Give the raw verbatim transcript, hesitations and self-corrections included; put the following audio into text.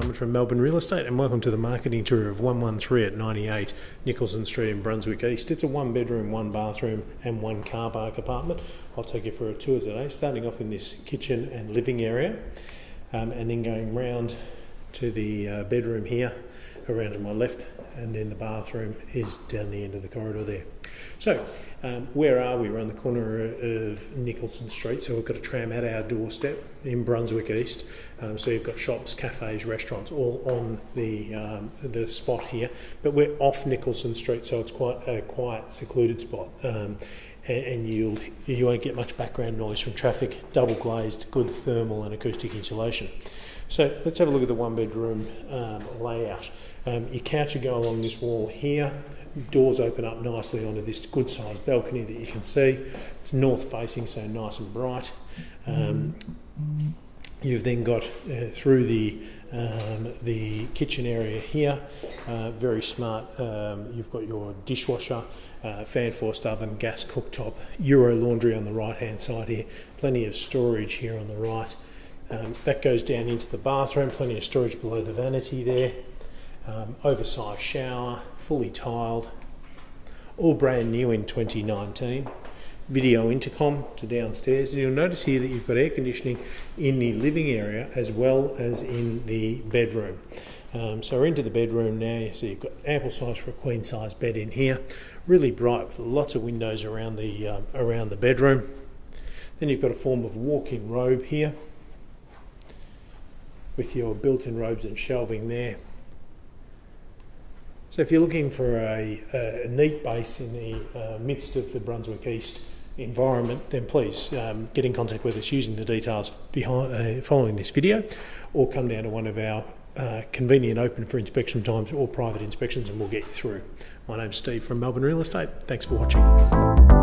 Simon from Melbourne Real Estate, and welcome to the marketing tour of one one three at ninety-eight Nicholson Street in Brunswick East. It's a one bedroom, one bathroom and one car park apartment. I'll take you for a tour today, starting off in this kitchen and living area um, and then going round to the uh, bedroom here around to my left, and then the bathroom is down the end of the corridor there. So um, where are we? We're on the corner of Nicholson Street, so we've got a tram at our doorstep in Brunswick East. Um, so you've got shops, cafes, restaurants all on the, um, the spot here, but we're off Nicholson Street, so it's quite a quiet, secluded spot, um, and, and you'll, you won't get much background noise from traffic. Double glazed, good thermal and acoustic insulation. So let's have a look at the one bedroom um, layout. Um, your couch will go along this wall here. Doors open up nicely onto this good sized balcony that you can see. It's north facing, so nice and bright. Um, you've then got uh, through the um, the kitchen area here, uh, very smart. Um, you've got your dishwasher, uh, fan forced oven, gas cooktop, Euro laundry on the right hand side here, plenty of storage here on the right. Um, that goes down into the bathroom, plenty of storage below the vanity there. Um, oversized shower, fully tiled, all brand new in twenty nineteen. Video intercom to downstairs. And you'll notice here that you've got air conditioning in the living area as well as in the bedroom. Um, so we're into the bedroom now. You see you've got ample size for a queen size bed in here. Really bright with lots of windows around the, um, around the bedroom. Then you've got a form of walk-in robe here with your built-in robes and shelving there. So if you're looking for a, a neat base in the uh, midst of the Brunswick East environment, then please um, get in contact with us using the details behind, uh, following this video, or come down to one of our uh, convenient open for inspection times or private inspections and we'll get you through. My name's Steve from Melbourne Real Estate. Thanks for watching.